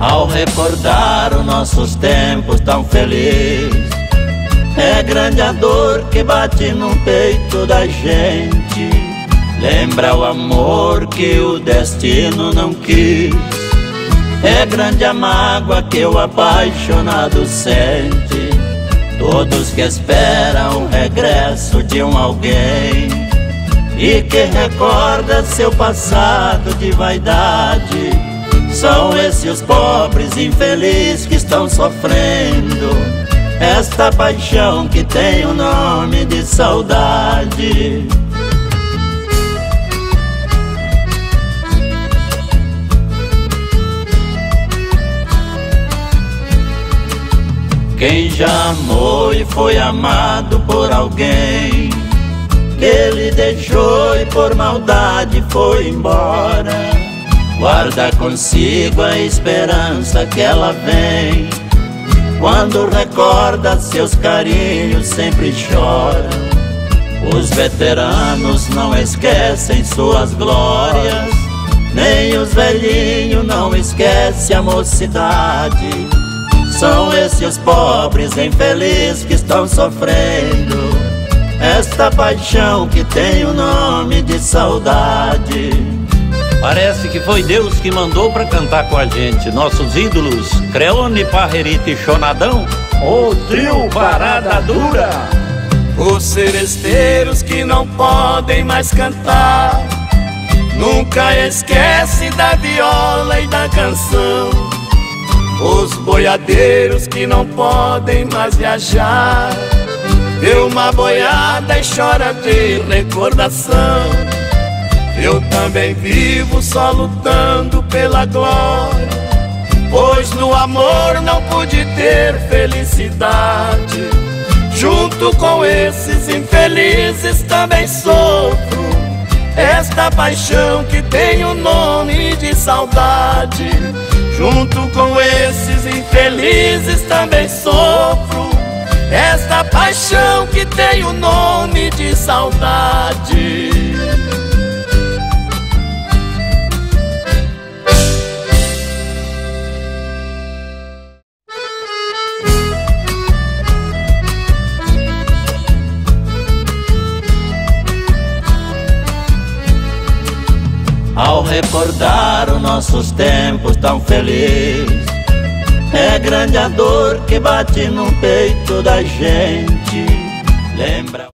ao recordar os nossos tempos tão felizes. É grande a dor que bate no peito da gente, lembra o amor que o destino não quis. É grande a mágoa que o apaixonado sente, todos que esperam o regresso de um alguém, e que recorda seu passado de vaidade. São esses os pobres infelizes que estão sofrendo esta paixão que tem o nome de saudade. Quem já amou e foi amado por alguém, ele deixou e por maldade foi embora, guarda consigo a esperança que ela vem. Quando recorda seus carinhos sempre chora. Os veteranos não esquecem suas glórias, nem os velhinhos não esquecem a mocidade. São esses os pobres infelizes que estão sofrendo esta paixão que tem o nome de saudade. Parece que foi Deus que mandou pra cantar com a gente. Nossos ídolos, Creone, Parrerito e Xonadão, o trio Parada Dura. Os seresteiros que não podem mais cantar, nunca esquece da viola e da canção. Os boiadeiros que não podem mais viajar, vê uma boiada e chora de recordação. Eu também vivo só lutando pela glória, pois no amor não pude ter felicidade. Junto com esses infelizes também sofro esta paixão que tem o nome de saudade. Junto com esses infelizes também sofro esta paixão que tem o nome de saudade. Ao recordar os nossos tempos tão felizes, é grande a dor que bate no peito da gente, lembra...